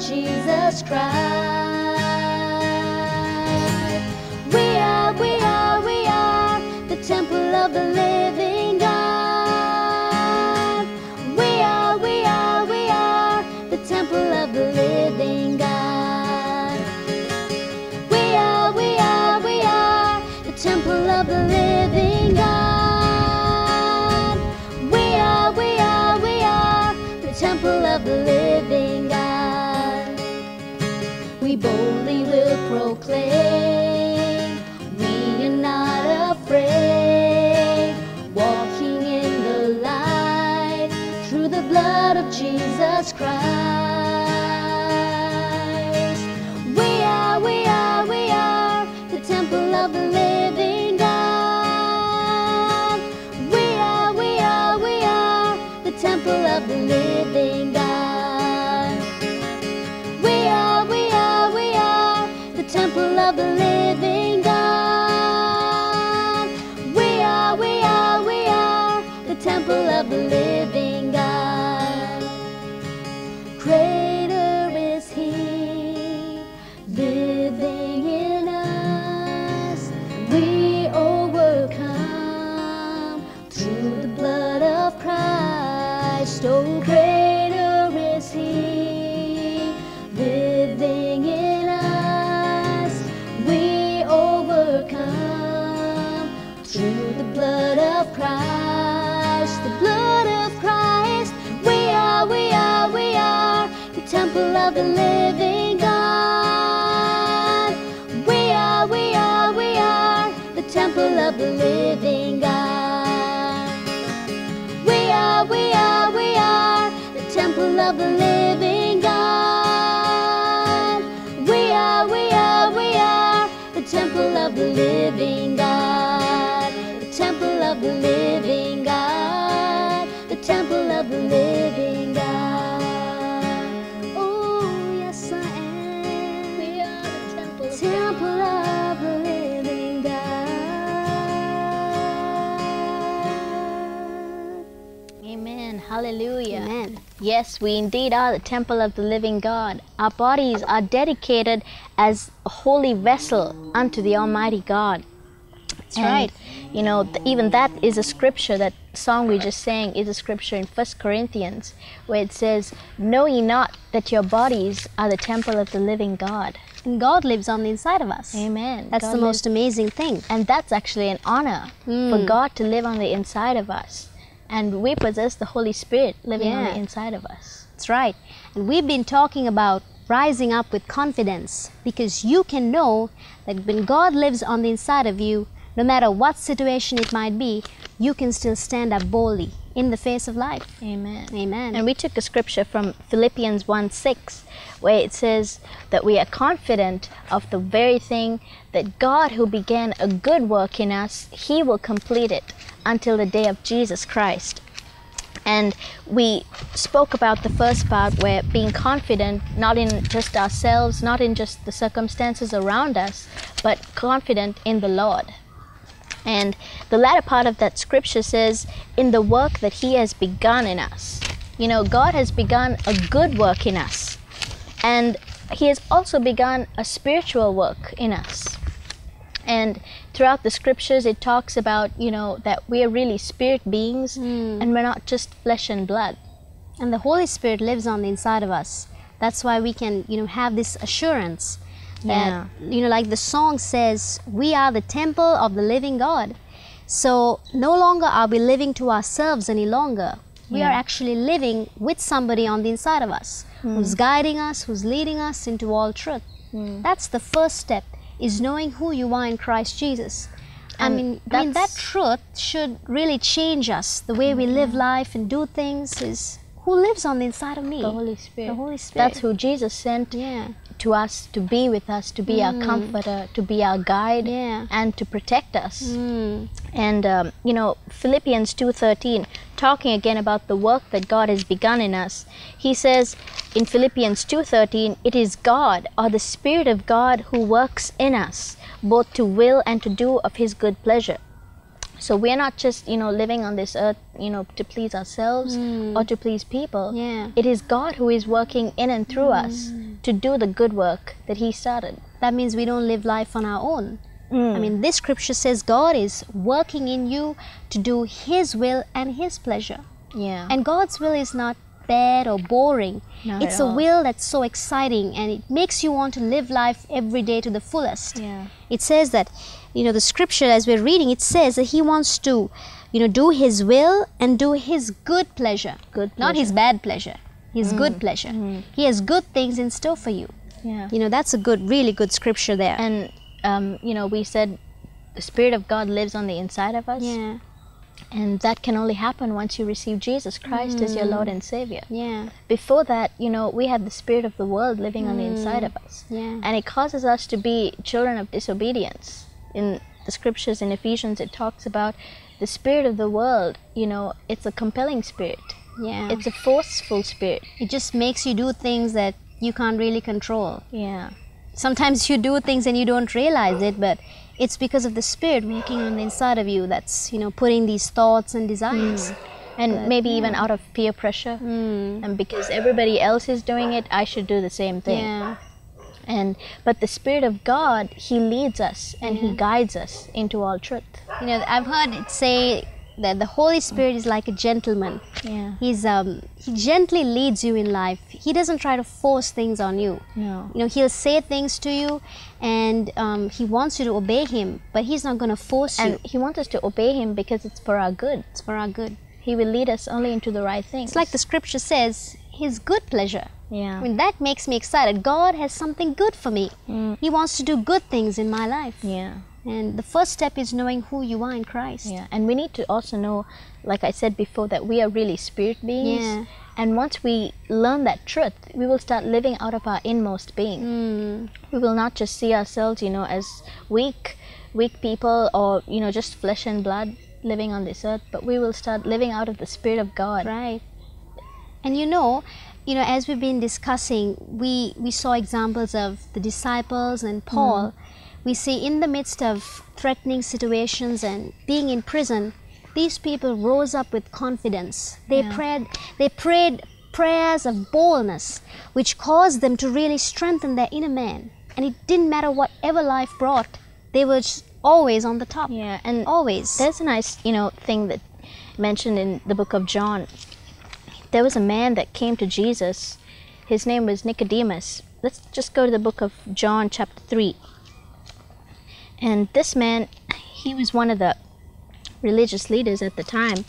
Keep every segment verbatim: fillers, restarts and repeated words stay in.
Jesus Christ. We are, we are, we are the temple of the living God. We are, we are, we are the temple of the living God. We are, we are, we are the temple of the living God. We are, we are, we are the temple of the living God. We boldly will proclaim, we are not afraid, walking in the light, through the blood of Jesus Christ. We are, we are, we are the temple of the living God. We are, we are, we are the temple of the living God. Temple of the living God. We are, we are, we are the temple of the living God. Greater is He living in us. We overcome through the blood of Christ. Oh, greater is He living in us. Through the blood of Christ, the blood of Christ, we are, we are, we are the temple of the living God. We are, we are, we are the temple of the living God. We are, we are, we are the temple of the living God. We are, we are, we are the temple of the living God. Temple of the living God, the temple of the living God. Oh, yes, I am. We are the temple, temple of the living God. Amen. Hallelujah. Amen. Yes, we indeed are the temple of the living God. Our bodies are dedicated as a holy vessel unto the Almighty God. That's right. You know, th even that is a scripture, that song we just sang is a scripture in First Corinthians, where it says, know ye not that your bodies are the temple of the living God. And God lives on the inside of us. Amen. That's God the most amazing thing. And that's actually an honor mm. for God to live on the inside of us. And we possess the Holy Spirit living yeah. on the inside of us. That's right. And we've been talking about rising up with confidence, because you can know that when God lives on the inside of you, no matter what situation it might be, you can still stand up boldly in the face of life. Amen. Amen. And we took a scripture from Philippians one six, where it says that we are confident of the very thing that God, who began a good work in us, He will complete it until the day of Jesus Christ. And we spoke about the first part, where being confident, not in just ourselves, not in just the circumstances around us, but confident in the Lord. And the latter part of that scripture says, in the work that He has begun in us. You know, God has begun a good work in us. And He has also begun a spiritual work in us. And throughout the scriptures, it talks about, you know, that we are really spirit beings mm. and we're not just flesh and blood. And the Holy Spirit lives on the inside of us. That's why we can, you know, have this assurance. Yeah. That, you know, like the song says, we are the temple of the living God. So no longer are we living to ourselves any longer. We yeah. are actually living with somebody on the inside of us mm. who's guiding us, who's leading us into all truth. Mm. That's the first step, is knowing who you are in Christ Jesus. And I mean, I mean, that truth should really change us, the way mm. we live life and do things is who lives on the inside of me. The Holy Spirit. The Holy Spirit. That's who Jesus sent. Yeah. to us, to be with us, to be mm. our comforter, to be our guide, yeah. and to protect us. Mm. And, um, you know, Philippians two thirteen, talking again about the work that God has begun in us, he says in Philippians two thirteen, it is God, or the Spirit of God, who works in us, both to will and to do of His good pleasure. So we're not just, you know, living on this earth, you know, to please ourselves mm. or to please people. Yeah. It is God who is working in and through mm. us to do the good work that he started. That means we don't live life on our own. Mm. I mean, this scripture says God is working in you to do his will and his pleasure. Yeah. And God's will is not bad or boring. Not it's a will that's so exciting, and it makes you want to live life every day to the fullest. Yeah. It says that, you know, the scripture as we're reading, it says that he wants to, you know, do his will and do his good pleasure. Good pleasure. Not his bad pleasure. His mm. good pleasure. Mm. He has good things in store for you. Yeah. You know, that's a good, really good scripture there. And, um, you know, we said the Spirit of God lives on the inside of us. Yeah. And that can only happen once you receive Jesus Christ mm. as your Lord and Savior. Yeah. Before that, you know, we had the spirit of the world living mm. on the inside of us. Yeah. And it causes us to be children of disobedience. In the scriptures, in Ephesians, it talks about the spirit of the world, you know, it's a compelling spirit. Yeah. It's a forceful spirit. It just makes you do things that you can't really control. Yeah. Sometimes you do things and you don't realize it, but it's because of the Spirit working on the inside of you that's, you know, putting these thoughts and desires. Mm. And but, maybe yeah. even out of peer pressure. Mm. And because everybody else is doing it, I should do the same thing. Yeah. And, but the Spirit of God, He leads us and yeah. He guides us into all truth. You know, I've heard it say that the Holy Spirit is like a gentleman. Yeah. He's um he gently leads you in life. He doesn't try to force things on you. No. You know, he'll say things to you, and um, he wants you to obey him, but he's not going to force and you. And he wants us to obey him because it's for our good. It's for our good. He will lead us only into the right things. It's like the scripture says, his good pleasure. Yeah. I mean, that makes me excited. God has something good for me. Mm. He wants to do good things in my life. Yeah. And the first step is knowing who you are in Christ. Yeah. And we need to also know, like I said before, that we are really spirit beings. Yeah. And once we learn that truth, we will start living out of our inmost being. Mm. We will not just see ourselves, you know, as weak, weak people or, you know, just flesh and blood living on this earth, but we will start living out of the Spirit of God. Right. And you know, you know, as we've been discussing, we, we saw examples of the disciples and Paul. Mm. We see in the midst of threatening situations and being in prison, these people rose up with confidence. They yeah. prayed they prayed prayers of boldness, which caused them to really strengthen their inner man. And it didn't matter whatever life brought, they were just always on the top. Yeah, and always. There's a nice, you know, thing that mentioned in the book of John. There was a man that came to Jesus. His name was Nicodemus. Let's just go to the book of John chapter three. And this man, he was one of the religious leaders at the time,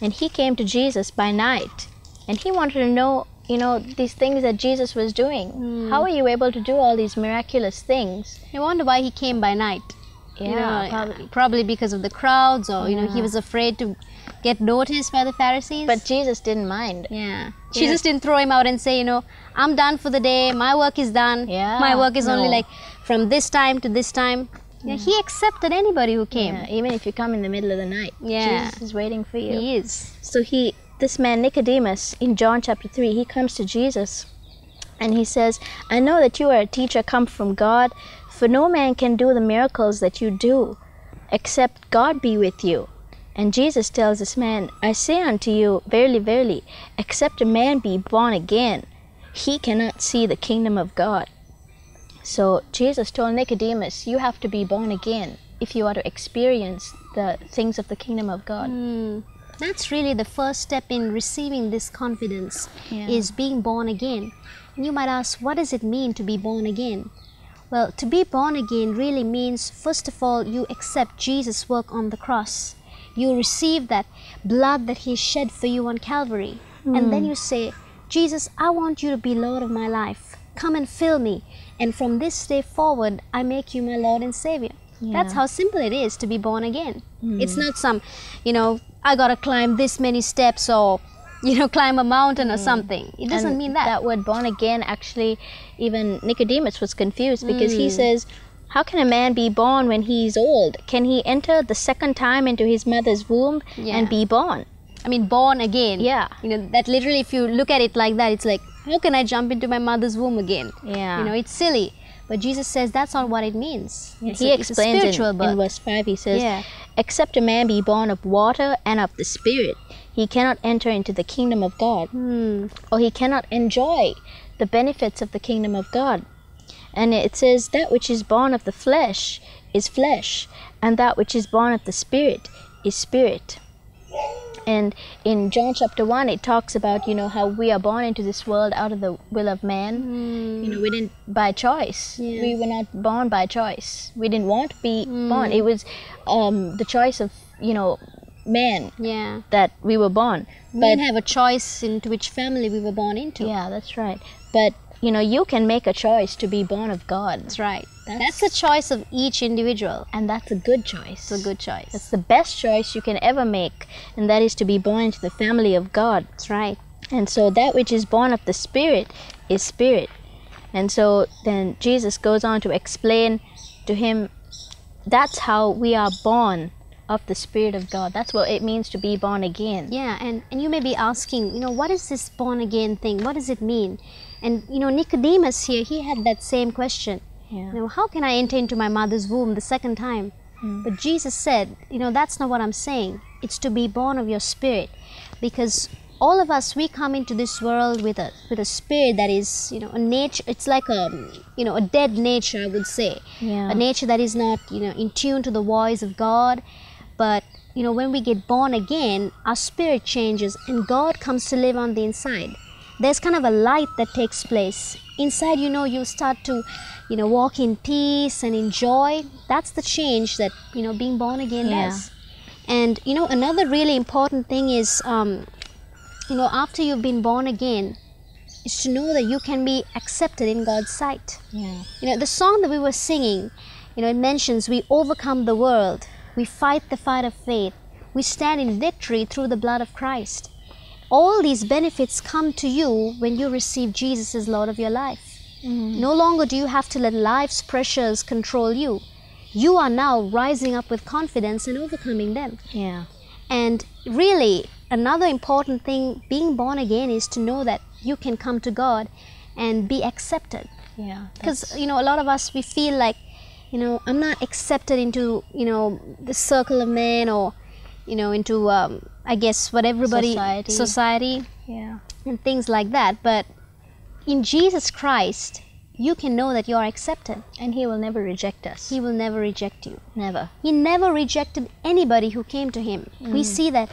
and he came to Jesus by night, and he wanted to know, you know, these things that Jesus was doing. Mm. How are you able to do all these miraculous things? I wonder why he came by night. Yeah, you know, probably. probably because of the crowds, or, you yeah. know, he was afraid to get noticed by the Pharisees. But Jesus didn't mind. Yeah. Jesus yeah. didn't throw him out and say, you know, I'm done for the day, my work is done. Yeah. My work is no. only like from this time to this time. Yeah. He accepted anybody who came. Yeah, even if you come in the middle of the night, yeah. Jesus is waiting for you. He is. So he, this man Nicodemus, in John chapter three, he comes to Jesus and he says, I know that you are a teacher come from God, for no man can do the miracles that you do, except God be with you. And Jesus tells this man, I say unto you, verily, verily, except a man be born again, he cannot see the kingdom of God. So Jesus told Nicodemus, you have to be born again if you are to experience the things of the kingdom of God. Mm. That's really the first step in receiving this confidence, yeah. is being born again. And you might ask, what does it mean to be born again? Well, to be born again really means, first of all, you accept Jesus' work on the cross. You receive that blood that he shed for you on Calvary. Mm. And then you say, Jesus, I want you to be Lord of my life. Come and fill me, and from this day forward, I make you my Lord and Savior. Yeah. That's how simple it is to be born again. Mm. It's not some, you know, I gotta climb this many steps or, you know, climb a mountain mm. or something. It doesn't and mean that. That word born again, actually, even Nicodemus was confused because mm. he says, how can a man be born when he is old? Can he enter the second time into his mother's womb yeah. and be born? I mean, born again. Yeah. You know, that literally, if you look at it like that, it's like, how can I jump into my mother's womb again? Yeah. You know, it's silly. But Jesus says that's not what it means. Yes, he explains it in, in verse five. He says, yeah. except a man be born of water and of the Spirit, he cannot enter into the kingdom of God. Hmm. Or he cannot enjoy the benefits of the kingdom of God. And it says that which is born of the flesh is flesh, and that which is born of the Spirit is spirit. And in John chapter one, it talks about, you know, how we are born into this world out of the will of man. Mm. You know, we didn't by choice. Yes. We were not born by choice. We didn't want to be mm. born. It was um, the choice of, you know, man yeah. that we were born. We but, didn't have a choice into which family we were born into. Yeah, that's right. But, you know, you can make a choice to be born of God. That's right. That's, that's the choice of each individual. And that's a good choice. It's a good choice. It's the best choice you can ever make. And that is to be born into the family of God. That's right. And so that which is born of the Spirit is spirit. And so then Jesus goes on to explain to him, that's how we are born of the Spirit of God. That's what it means to be born again. Yeah, and, and you may be asking, you know, what is this born again thing? What does it mean? And, you know, Nicodemus here, he had that same question. Yeah. You know, how can I enter into my mother's womb the second time? Mm. But Jesus said, you know, that's not what I'm saying. It's to be born of your spirit. Because all of us, we come into this world with a with a spirit that is, you know, a nature. It's like a, you know, a dead nature, I would say. Yeah. A nature that is not, you know, in tune to the voice of God. But, you know, when we get born again, our spirit changes and God comes to live on the inside. There's kind of a light that takes place. Inside, you know, you start to, you know, walk in peace and enjoy. That's the change that, you know, being born again yeah. does. And, you know, another really important thing is, um, you know, after you've been born again, is to know that you can be accepted in God's sight. Yeah. You know, the song that we were singing, you know, it mentions we overcome the world. We fight the fight of faith. We stand in victory through the blood of Christ. All these benefits come to you when you receive Jesus as Lord of your life. Mm. No longer do you have to let life's pressures control you. You are now rising up with confidence and overcoming them. Yeah. And really, another important thing being born again is to know that you can come to God and be accepted. Yeah. Because, you know, a lot of us, we feel like, you know, I'm not accepted into, you know, the circle of men, or, you know, into, um, I guess, what everybody, society, society yeah. and things like that. But in Jesus Christ, you can know that you are accepted. And He will never reject us. He will never reject you. Never. He never rejected anybody who came to Him. Mm. We see that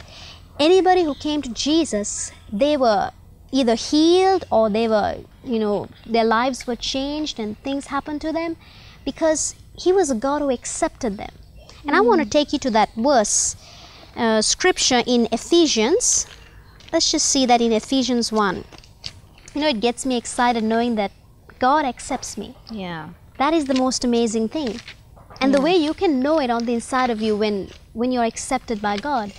anybody who came to Jesus, they were either healed or they were, you know, their lives were changed and things happened to them because He was a God who accepted them. And mm. I want to take you to that verse. Uh, scripture in Ephesians. Let's just see that in Ephesians one. You know, it gets me excited knowing that God accepts me. Yeah. That is the most amazing thing. And yeah. the way you can know it on the inside of you when, when you're accepted by God,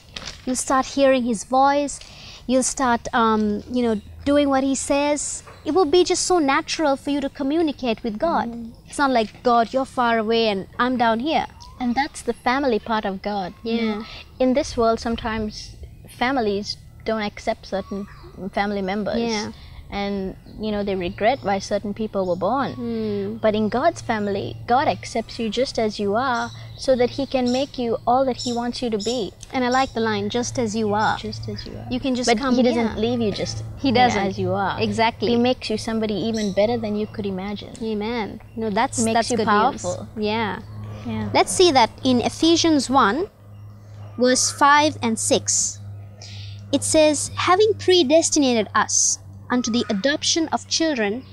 you'll start hearing His voice, you'll start, um, you know, doing what He says. It will be just so natural for you to communicate with God. Mm. It's not like, God, you're far away and I'm down here. And that's the family part of God. Yeah. You know, in this world, sometimes families don't accept certain family members. Yeah. And, you know, they regret why certain people were born. Mm. But in God's family, God accepts you just as you are so that He can make you all that He wants you to be. And I like the line, just as you are. Just as you are. You can just but come He doesn't yeah. leave you just he doesn't. as you are. Exactly. He makes you somebody even better than you could imagine. Amen. No, that's, makes that's you good powerful. News. Yeah. Yeah. Let's see that in Ephesians one, verse five and six. It says, having predestinated us unto the adoption of children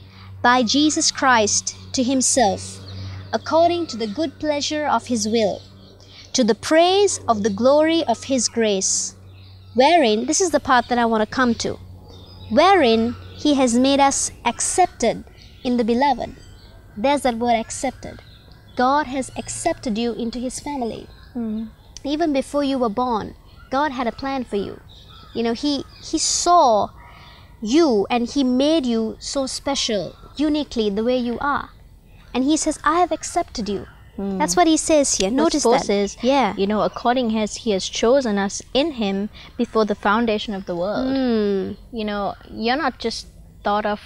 by Jesus Christ to Himself, according to the good pleasure of His will, to the praise of the glory of His grace, wherein, this is the part that I want to come to, wherein He has made us accepted in the Beloved. There's that word, accepted. God has accepted you into His family. Mm. Even before you were born, God had a plan for you. You know, He He saw you and He made you so special, uniquely, the way you are. And He says, I have accepted you. Mm. That's what He says here. Notice that. Says, yeah. You know, according as He has chosen us in Him before the foundation of the world. Mm. You know, you're not just thought of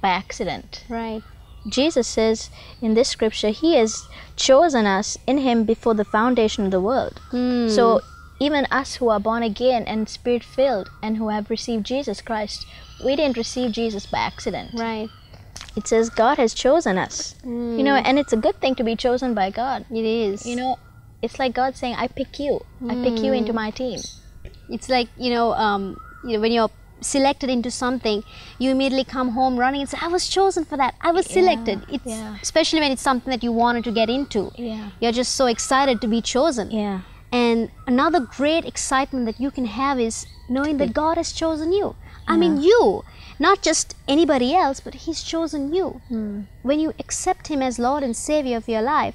by accident. Right. Jesus says in this scripture, He has chosen us in Him before the foundation of the world. Mm. So even us who are born again and spirit filled and who have received Jesus Christ, we didn't receive Jesus by accident. Right. It says God has chosen us. Mm. You know, and it's a good thing to be chosen by God. It is. You know, it's like God saying, I pick you. Mm. I pick you into my team. It's like, you know, um, you know, when you're selected into something, you immediately come home running and say, I was chosen for that. I was yeah, selected. It's, yeah. Especially when it's something that you wanted to get into. Yeah. You're just so excited to be chosen. Yeah. And another great excitement that you can have is knowing that God has chosen you. I yeah. mean, you. Not just anybody else, but He's chosen you. Mm. When you accept Him as Lord and Savior of your life,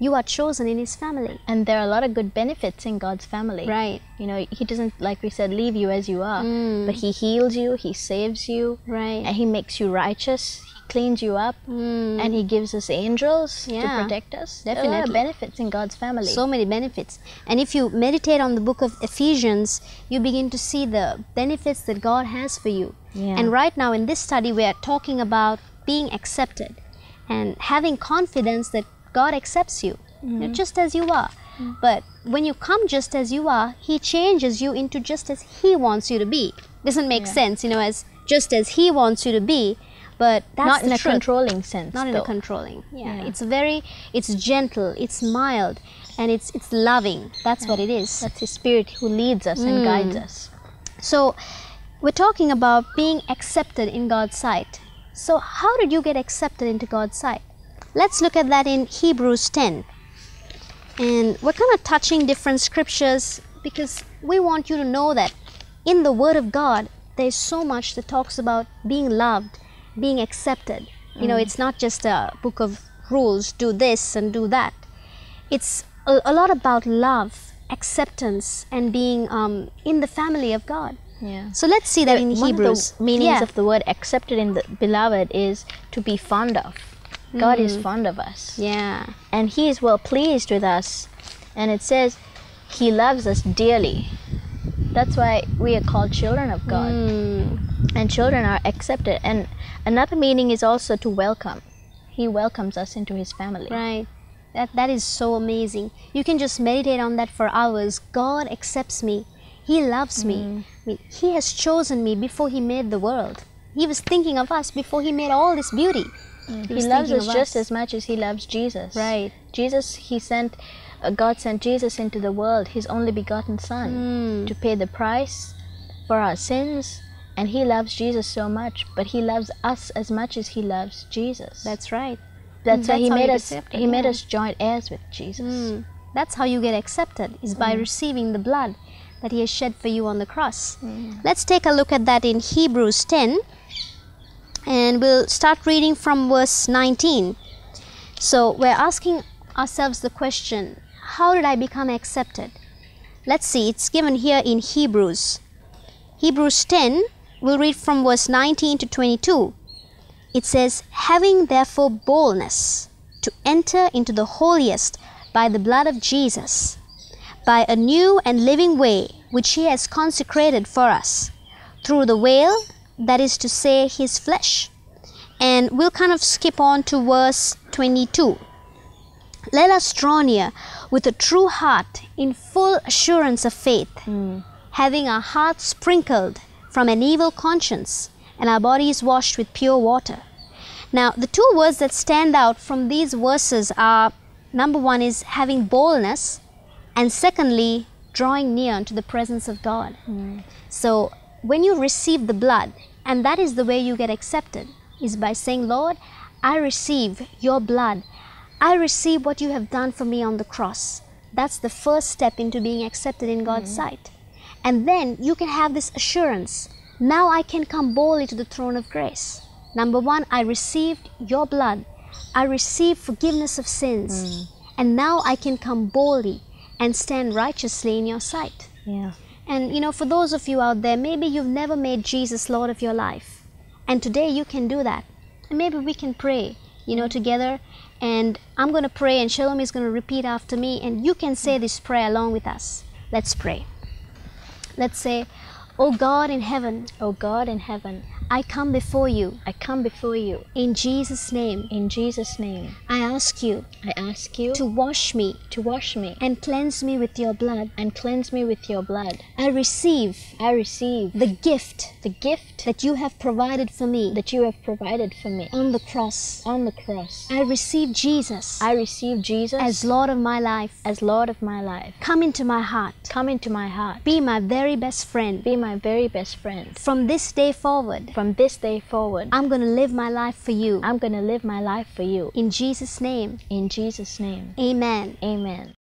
you are chosen in His family. And there are a lot of good benefits in God's family. Right. You know, He doesn't, like we said, leave you as you are. Mm. But He heals you, He saves you. Right. And He makes you righteous, He cleans you up. Mm. And He gives us angels yeah. to protect us. Definitely. There are a lot of benefits in God's family. So many benefits. And if you meditate on the book of Ephesians, you begin to see the benefits that God has for you. Yeah. And right now in this study we are talking about being accepted and having confidence that God accepts you, mm-hmm. you know, just as you are. Mm-hmm. But when you come just as you are, He changes you into just as He wants you to be. Doesn't make yeah. sense, you know, as just as He wants you to be, but that's not in a truth. Controlling sense. Not though. In a controlling. Yeah. yeah. It's very, it's gentle, it's mild, and it's it's loving. That's yeah. what it is. That's His Spirit who leads us mm. and guides us. So we're talking about being accepted in God's sight. So how did you get accepted into God's sight? Let's look at that in Hebrews ten. And we're kind of touching different scriptures because we want you to know that in the Word of God, there's so much that talks about being loved, being accepted. You mm. know, it's not just a book of rules, do this and do that. It's a, a lot about love, acceptance, and being um, in the family of God. Yeah. So let's see that in Hebrews. One of the meanings yeah. of the word accepted in the beloved is to be fond of. God mm. is fond of us. Yeah. And He is well pleased with us. And it says He loves us dearly. That's why we are called children of God. Mm. And children are accepted. And another meaning is also to welcome. He welcomes us into His family. Right. That, that is so amazing. You can just meditate on that for hours. God accepts me. He loves me. Mm. I mean, He has chosen me before He made the world. He was thinking of us before He made all this beauty. Mm. He, he loves us just us. as much as He loves Jesus. Right. Jesus, He sent, uh, God sent Jesus into the world, His only begotten Son, mm. to pay the price for our sins. And He loves Jesus so much, but He loves us as much as He loves Jesus. That's right. That's, that's why He made us. Accepted, he yeah. made us joint heirs with Jesus. Mm. That's how you get accepted, is by mm. receiving the blood that He has shed for you on the cross. Mm. Let's take a look at that in Hebrews ten, and we'll start reading from verse nineteen. So we're asking ourselves the question, how did I become accepted? Let's see, it's given here in Hebrews. Hebrews ten, we'll read from verse nineteen to twenty-two. It says, having therefore boldness to enter into the holiest by the blood of Jesus, by a new and living way which He has consecrated for us, through the veil, that is to say, His flesh. And we'll kind of skip on to verse twenty-two. Let us draw near with a true heart in full assurance of faith, mm. having our hearts sprinkled from an evil conscience and our bodies washed with pure water. Now, the two words that stand out from these verses are, number one is having boldness, and secondly, drawing near unto the presence of God. Mm. So when you receive the blood, and that is the way you get accepted, is by saying, Lord, I receive your blood. I receive what you have done for me on the cross. That's the first step into being accepted in God's mm. sight. And then you can have this assurance. Now I can come boldly to the throne of grace. Number one, I received your blood. I received forgiveness of sins. Mm. And now I can come boldly and stand righteously in your sight. Yeah. And you know, for those of you out there, maybe you've never made Jesus Lord of your life. And today you can do that. And maybe we can pray, you know, together. And I'm going to pray and Shalome is going to repeat after me. And you can say this prayer along with us. Let's pray. Let's say, O God in heaven, O God in heaven, I come before you, I come before you. In Jesus' name, in Jesus' name, I ask you, I ask you to wash me, to wash me, and cleanse me with your blood, and cleanse me with your blood. I receive, I receive the gift, the gift that you have provided for me, that you have provided for me on the cross, on the cross. I receive Jesus, I receive Jesus as Lord of my life, as Lord of my life. Come into my heart, come into my heart. Be my very best friend, be my very best friend. From this day forward, from this day forward, I'm going to live my life for you. I'm going to live my life for you. In Jesus' name. In Jesus' name. Amen. Amen.